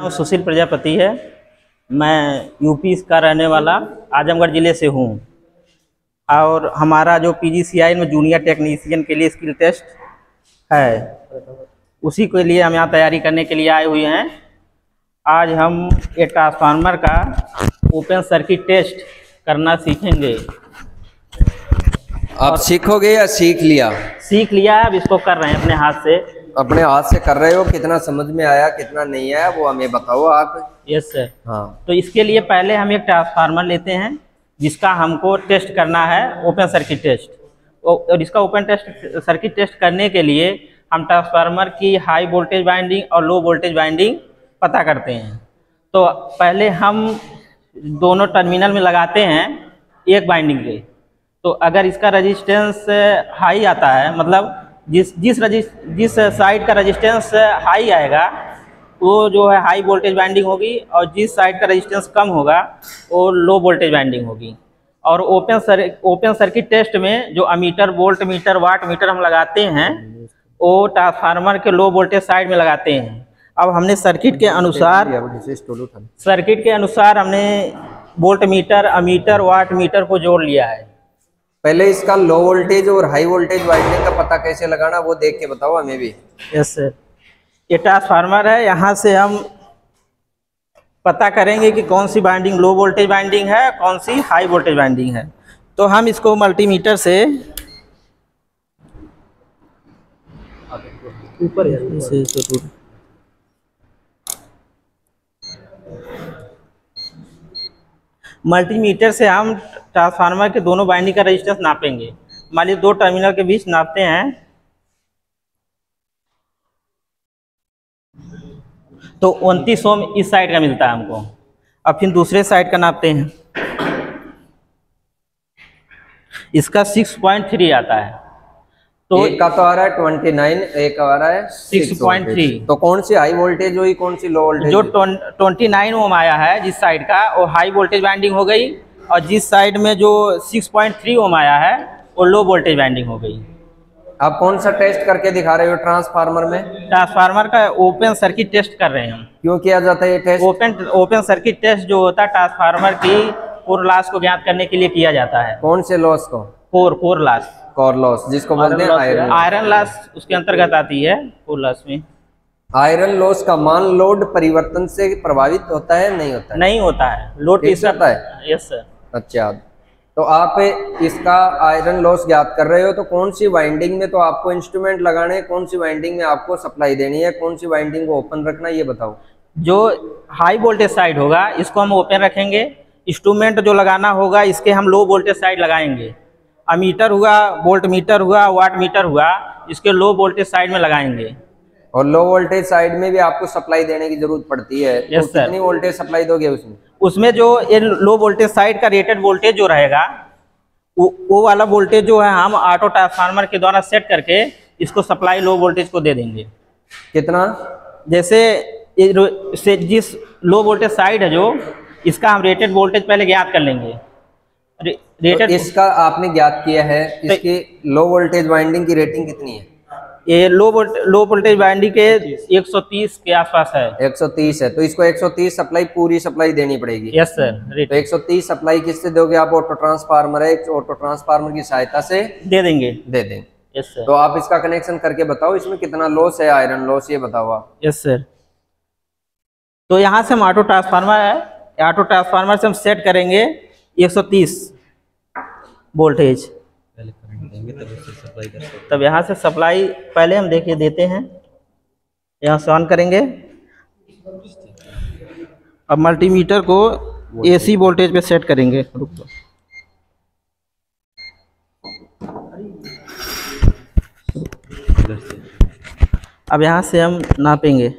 नाम सुशील प्रजापति है। मैं यूपी का रहने वाला आजमगढ़ ज़िले से हूँ और हमारा जो पीजीसीआई में जूनियर टेक्नीशियन के लिए स्किल टेस्ट है, उसी के लिए हम यहाँ तैयारी करने के लिए आए हुए हैं। आज हम एक ट्रांसफार्मर का ओपन सर्किट टेस्ट करना सीखेंगे। आप सीखोगे या सीख लिया? सीख लिया, अब इसको कर रहे हैं अपने हाथ से। अपने हाथ से कर रहे हो, कितना समझ में आया कितना नहीं आया वो हमें बताओ आप। Yes sir. हाँ, तो इसके लिए पहले हम एक ट्रांसफार्मर लेते हैं जिसका हमको टेस्ट करना है, ओपन सर्किट टेस्ट। और इसका ओपन सर्किट टेस्ट करने के लिए हम ट्रांसफार्मर की हाई वोल्टेज बाइंडिंग और लो वोल्टेज बाइंडिंग पता करते हैं। तो पहले हम दोनों टर्मिनल में लगाते हैं एक बाइंडिंग के। तो अगर इसका रेजिस्टेंस हाई आता है, मतलब जिस साइड का रेजिस्टेंस हाई आएगा वो जो है हाई वोल्टेज वाइंडिंग होगी, और जिस साइड का रेजिस्टेंस कम होगा वो लो वोल्टेज वाइंडिंग होगी। और ओपन सर्किट टेस्ट में जो ammeter, volt meter, watt meter हम लगाते हैं वो ट्रांसफार्मर के लो वोल्टेज साइड में लगाते हैं। अब हमने सर्किट के अनुसार हमने volt meter, ammeter, watt meter को जोड़ लिया है। पहले इसका लो वोल्टेज और हाई वोल्टेज वाइंडिंग का पता कैसे लगाना वो देख के बताओ हमें भी। यस सर, ये ट्रांसफार्मर है, यहाँ से हम पता करेंगे कि कौन सी वाइंडिंग लो वोल्टेज वाइंडिंग है, कौन सी हाई वोल्टेज वाइंडिंग है। तो हम इसको मल्टीमीटर से ऊपर हम ट्रांसफार्मर के दोनों वाइंडिंग का रेजिस्टेंस नापेंगे। मान लीजिए दो टर्मिनल के बीच नापते हैं तो 29 ओम इस साइड का मिलता है हमको। अब फिर दूसरे साइड का नापते हैं, इसका 6.3 आता है। तो एक का तो आ रहा है 29, एक का आ रहा है 6.3। तो कौन सी हाई वोल्टेज हुई, कौन सी लो वोल्टेज? जो 29 ओम आया है जिस साइड का वो हाई वोल्टेज वाइंडिंग हो गई, और जिस साइड में जो 6.3 ओम आया है वो लो वोल्टेज वाइंडिंग हो गई। आप कौन सा टेस्ट करके दिखा रहे हो ट्रांसफार्मर में? ट्रांसफार्मर का ओपन सर्किट टेस्ट कर रहे हैं हम। क्यों किया जाता है ये टेस्ट? ओपन सर्किट टेस्ट जो होता है ट्रांसफार्मर की कोर लॉस को ज्ञात करने के लिए किया जाता है। कौन से लॉस को? कोर लॉस जिसको बोलते हैं आयरन लॉस, उसके अंतर्गत आती है। कोर लॉस में आयरन लॉस का मान लोड परिवर्तन से प्रभावित होता है? नहीं होता है, नहीं होता है, लोड होता है। Yes sir. अच्छा, तो आप इसका आयरन लॉस ज्ञात कर रहे हो, तो कौन सी वाइंडिंग में तो आपको इंस्ट्रूमेंट लगाने हैं, कौन सी वाइंडिंग में आपको सप्लाई देनी है, कौन सी वाइंडिंग को ओपन रखना है, ये बताओ। जो हाई वोल्टेज साइड होगा इसको हम ओपन रखेंगे, इंस्ट्रूमेंट जो लगाना होगा इसके हम लो वोल्टेज साइड लगाएंगे। अमीटर हुआ, वोल्ट मीटर हुआ, वाट मीटर हुआ, इसके लो वोल्टेज साइड में लगाएंगे। और लो वोल्टेज साइड में भी आपको सप्लाई देने की जरूरत पड़ती है। Yes sir. कितनी वोल्टेज सप्लाई दोगे उसमें जो ये लो वोल्टेज साइड का रेटेड वोल्टेज जो रहेगा वो वाला वोल्टेज जो है हम ऑटो ट्रांसफार्मर के द्वारा सेट करके इसको सप्लाई लो वोल्टेज को दे देंगे। कितना? जैसे जिस लो वोल्टेज साइड है जो, इसका हम रेटेड वोल्टेज पहले ज्ञात कर लेंगे। रेटेड तो इसका आपने ज्ञात किया है, इसकी लो वोल्टेज वाइंडिंग की रेटिंग कितनी है? ये लो वोल्टेज वाइंडिंग के 130 के आसपास है। 130 है, तो इसको 130 सप्लाई पूरी सप्लाई देनी पड़ेगी। Yes sir. तो 130 सप्लाई किससे दोगे आप? ऑटो ट्रांसफार्मर है, ऑटो ट्रांसफार्मर की सहायता से दे देंगे। Yes sir. तो आप इसका कनेक्शन करके बताओ इसमें कितना लॉस है आयरन लॉस, ये बताओ आप। Yes sir. तो यहाँ से हम ऑटो ट्रांसफार्मर है, ऑटो ट्रांसफार्मर से हम सेट करेंगे 130 वोल्टेज, तब यहाँ से सप्लाई पहले हम देखिए देते हैं। यहाँ से ऑन करेंगे, अब मल्टीमीटर को एसी वोल्टेज पे सेट करेंगे। रुक जाओ, अब यहाँ से हम नापेंगे।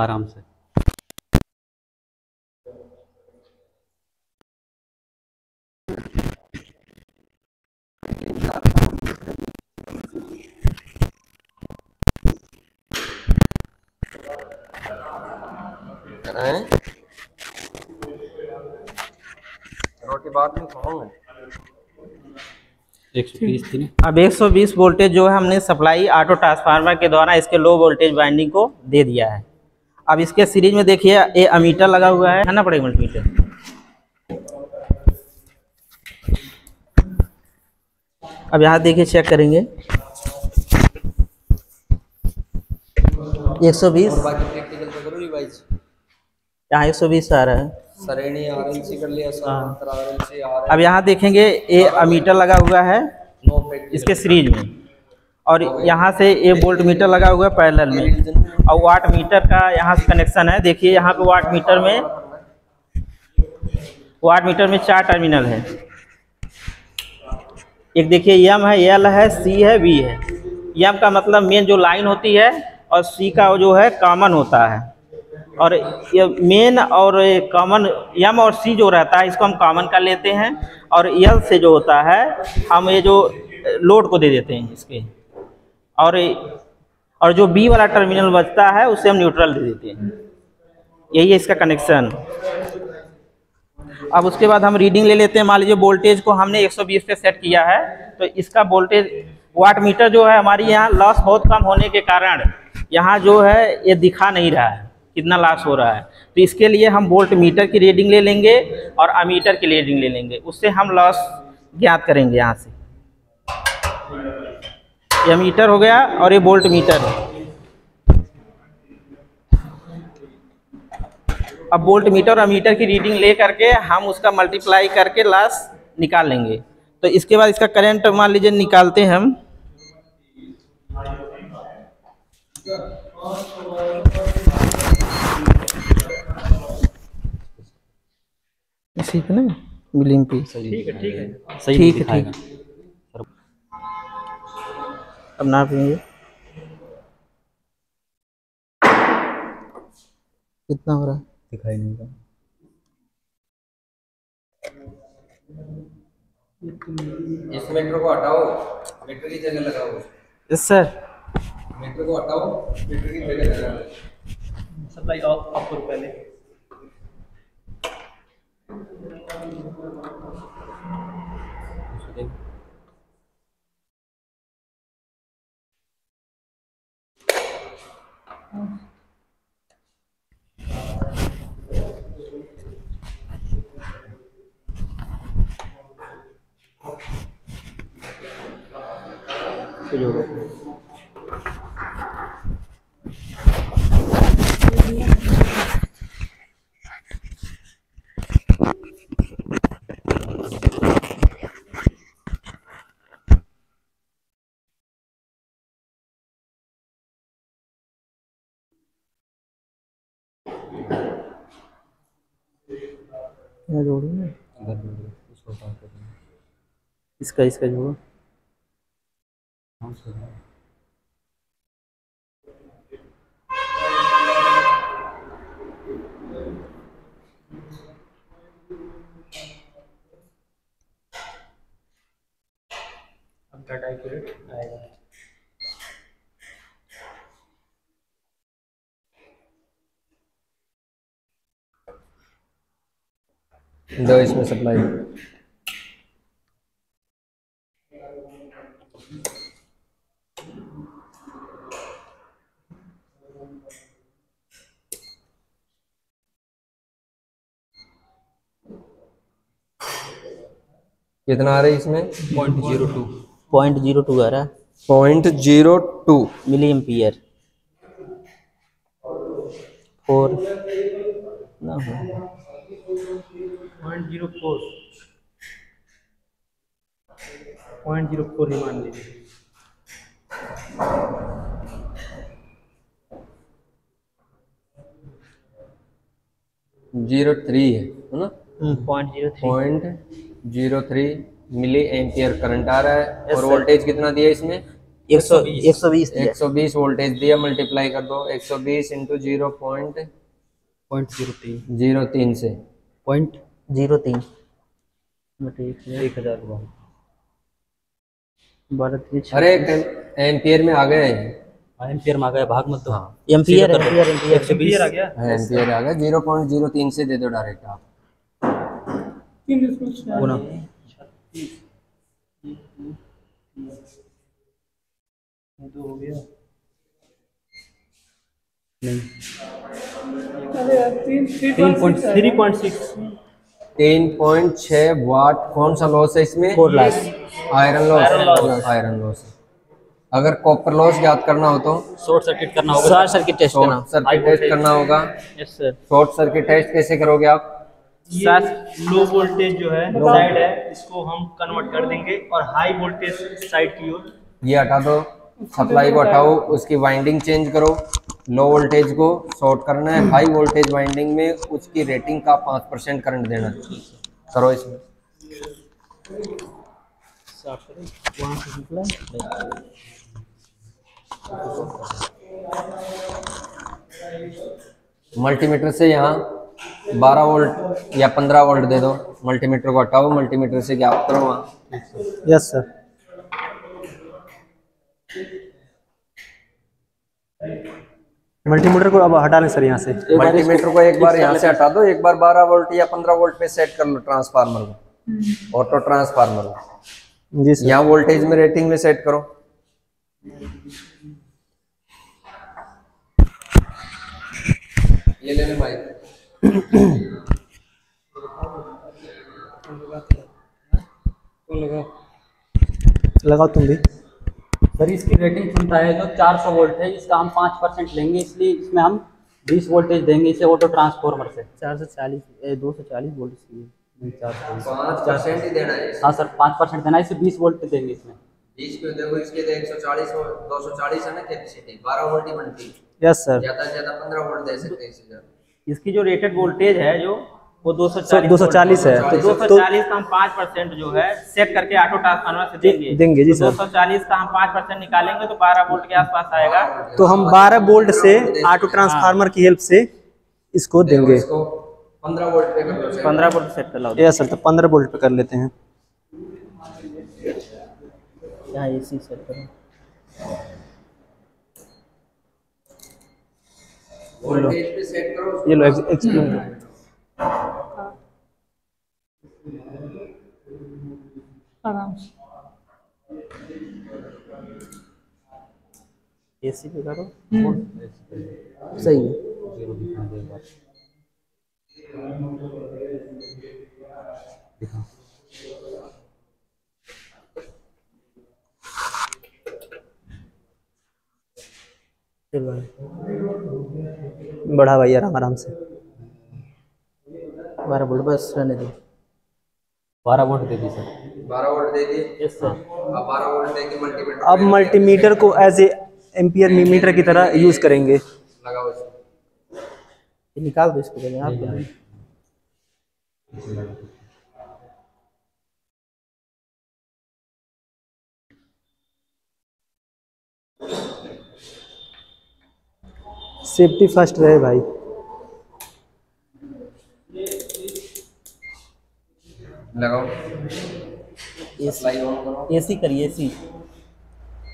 आराम से कराएं। रोटी बात में कहूँगा 120 थी। अब 120 वोल्टेज जो है हमने सप्लाई ऑटो ट्रांसफार्मर के द्वारा इसके लो वोल्टेज बाइंडिंग को दे दिया है। अब इसके सीरीज में देखिए ये अमीटर लगा हुआ है ना, पड़ेगा मल्टीमीटर। अब यहाँ देखिए चेक करेंगे 120, बाकी टेक्निकल तो जरूरी वाइज यहाँ 120 आ रहा है। कर लिया सर। अब यहाँ देखेंगे ये अमीटर लगा हुआ है इसके सीरीज में, और यहाँ से ये वोल्ट मीटर लगा हुआ है पैरेलल में, और वाट मीटर का यहाँ से कनेक्शन है। देखिए यहाँ पे वाट मीटर में 4 टर्मिनल है। एक देखिए यम है, एल है, सी है, बी है। यम का मतलब मेन जो लाइन होती है, और सी का जो है कॉमन होता है, और ये मेन और कॉमन यम और सी जो रहता है इसको हम कॉमन कर लेते हैं, और एल से जो होता है हम ये जो लोड को दे देते हैं इसके, और जो बी वाला टर्मिनल बचता है उसे हम न्यूट्रल दे देते हैं। यही है इसका कनेक्शन। अब उसके बाद हम रीडिंग ले लेते हैं। मान लीजिए वोल्टेज को हमने 120 पे सेट किया है, तो इसका वोल्टेज वाट मीटर जो है हमारी यहाँ लॉस बहुत कम होने के कारण यहाँ जो है ये दिखा नहीं रहा है कितना लॉस हो रहा है, तो इसके लिए हम वोल्ट मीटर की रीडिंग ले लेंगे और अमीटर की रीडिंग ले लेंगे, उससे हम लॉस ज्ञात करेंगे। यहाँ से ये अमीटर हो गया और ये वोल्ट मीटर है। अब वोल्ट मीटर और अमीटर की रीडिंग ले करके हम उसका मल्टीप्लाई करके लॉस निकाल लेंगे। तो इसके बाद इसका करंट मान लीजिए निकालते हैं हम। इसी पे ना बिलिंग पे ठीक है। अब नापेंगे कितना हो रहा है, दिखाई नहीं रहा। इस मीटर को हटाओ, मीटर की जगह लगाओ। यस सर, मीटर को हटाओ, मीटर की जगह लगाओ। सप्लाई ऑफ आपको पहले जोड़ू ना इसका जोड़ो। अब डाटा एक्यूरेट आएगा। दो इसमें सप्लाई कितना आ रहा है इसमें 0.02 आ रहा है 0.02 मिली एम्पियर। 4 ना हो 0.04 ही मान लीजिए। .03 मिली एम्पियर करंट आ रहा है। और वोल्टेज कितना दिया इसमें 120 वोल्टेज दिया। मल्टीप्लाई कर दो 120 इंटू 0.03 से 0.03 1,000 बारह। अरे एम्पियर में आ गए हैं एम्पियर मांगा है, भाग मत दो। हाँ। एम्पियर एम्पियर एम्पियर 120 आ गया, एम्पियर आ गया। 0.03 से दे दो डायरेक्ट आप। 36 तो हो गया नहीं, 3.6 10.6 वाट। कौन सा लॉस है इसमें? Core loss, iron loss. अगर कॉपर लॉस याद करना हो तो शॉर्ट सर्किट करना होगा, शॉर्ट सर्किट टेस्ट करना होगा। Yes sir. Short circuit test कैसे करोगे आप? लो वोल्टेज जो है साइड है, इसको हम कन्वर्ट कर देंगे और हाई वोल्टेज साइड की ओर। ये हटा दो, सप्लाई को हटाओ, उसकी वाइंडिंग चेंज करो। लो वोल्टेज को शॉर्ट करना है, हाई वोल्टेज वाइंडिंग में उसकी रेटिंग का 5% करंट देना है। करो इसमें मल्टीमीटर से यहाँ 12 वोल्ट या 15 वोल्ट दे दो। मल्टीमीटर को हटाओ, मल्टीमीटर से क्या करो वहाँ। Yes sir. मल्टीमीटर को अब हटा लें सर यहाँ से। मल्टीमीटर को एक बार यहाँ से हटा दो, एक बार 12 वोल्ट या 15 वोल्ट पे सेट कर लो ट्रांसफार्मर को, ऑटो ट्रांसफार्मर को। जी सर। यहाँ वोल्टेज में रेटिंग में सेट करो। ये ले ले माइक, लगाओ तुम भी। सर इसकी रेटिंग क्षमता है जो 400 वोल्ट है, इसका हम 5% लेंगे, इसलिए इसमें हम 20 वोल्टेज देंगे इसे ऑटो ट्रांसफार्मर से। 240 वोल्ट इसकी 4% ही देना है। हाँ सर 5% देना है, इसे 20 वोल्ट देंगे इसमें। 20 पे देखो, इसके तो 140 वोल्ट 240 है ना कैपेसिटी, 12 वोल्ट ही बनती है। Yes sir. ज्यादा से ज्यादा 15 वोल्ट दे सकते हैं इससे। इसकी जो रेटेड वोल्टेज है जो वो 240 है, तो 240 का हम 5% जो है सेट करके ऑटो ट्रांसफार्मर से देंगे। जी सर। 240 का हम 5% निकालेंगे तो 12 वोल्ट के आसपास आएगा, तो हम 12 वोल्ट से ऑटो ट्रांसफार्मर की हेल्प से इसको देंगे। 15 वोल्ट पे कर लो, 15 वोल्ट सेट कर लो। Yes sir. तो 15 वोल्ट पे कर लेते हैं। क्या एसी सेट करो, वोल्टेज पे सेट करो। ये लो एक्सप्लेन करो। एसी पे करो, सही है। बढ़ा भाई आराम आराम से। 12 वोल्ट बस रहने दो, 12 वोल्ट दे दी सर। 12 वोल्ट दे दी। Yes sir. अब 12 वोल्ट दे के मल्टीमीटर, अब मल्टीमीटर को एज ए एम्पियर मीटर की तरह यूज करेंगे। लगाओ इसको, निकाल दो इसको आप। सेफ्टी फर्स्ट रहे भाई। लगाओ एसी, एसी करिए एसी।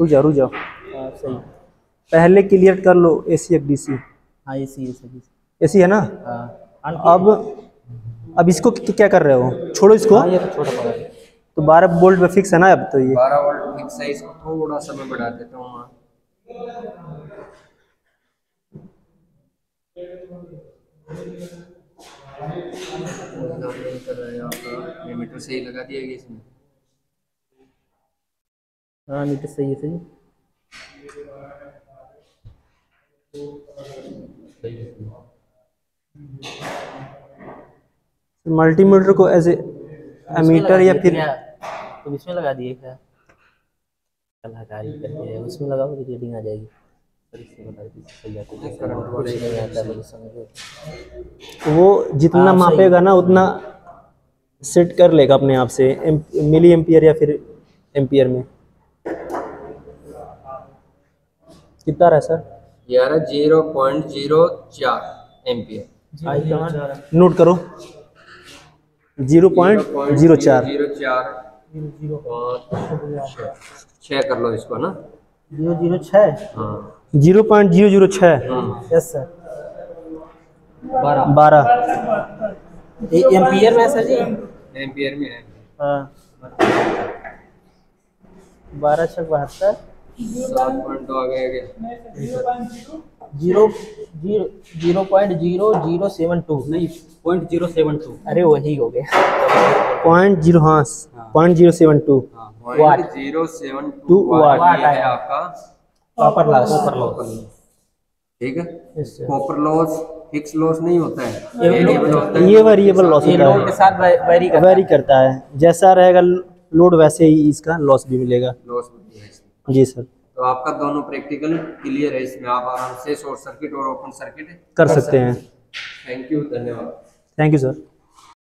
रुक जाओ सही, पहले क्लियर कर लो एसी एक डीसी। हाँ एसी है ना। अब इसको क्या कर रहे हो? छोड़ो इसको। हाँ, ये तो छोटा पड़ा है। तो 12 वोल्ट पे फिक्स है ना अब, तो ये 12 वोल्ट फिक्स है। इसको थोड़ा सा मैं बढ़ा देता हूँ। मीटर सही लगा दिया गया इसमें। हाँ मीटर सही है। सही। मल्टीमीटर को एज ए अमीटर या फिर तुम इसमें लगा दिए क्या? कलाकारी करके उसमें लगाओ, रीडिंग आ जाएगी। वो जितना मापेगा ना उतना सेट कर लेगा अपने आप से, मिली एम्पियर या फिर एम्पियर में। कितना रहा सर? 0.04 एम्पियर। नोट करो 0.04। 6 कर लो इसको ना, 0.06। 0.006। यस सर 12 एम्पियर में सर जी, एम्पियर में है। हाँ 12/72 7.2 आ गया। 0.0072 नहीं 0.072। अरे वही हो गया 0.0। हाँ 0.072 वाट है आपका कॉपर लॉस। ठीक है, कॉपर लॉस फिक्स लॉस नहीं होता है, ये वेरिएबल लॉस होता है, लोड के साथ वेरी करता है। जैसा रहेगा लोड वैसे ही इसका लॉस भी मिलेगा। लॉस जी सर। तो आपका दोनों प्रैक्टिकल क्लियर है, इसमें आप आराम से शॉर्ट सर्किट और ओपन सर्किट कर सकते हैं। थैंक यू, धन्यवाद। Thank you sir.